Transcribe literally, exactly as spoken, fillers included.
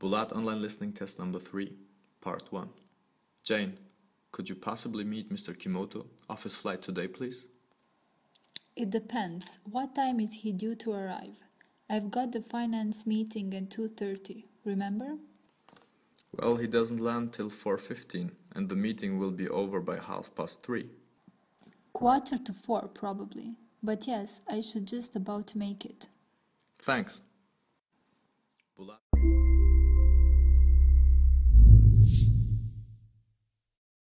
Bulat online listening test number three, part one. Jane, could you possibly meet Mister Kimoto off his flight today, please? It depends. What time is he due to arrive? I've got the finance meeting at two thirty, remember? Well, he doesn't land till four fifteen, and the meeting will be over by half past three. Quarter to four, probably. But yes, I should just about make it. Thanks.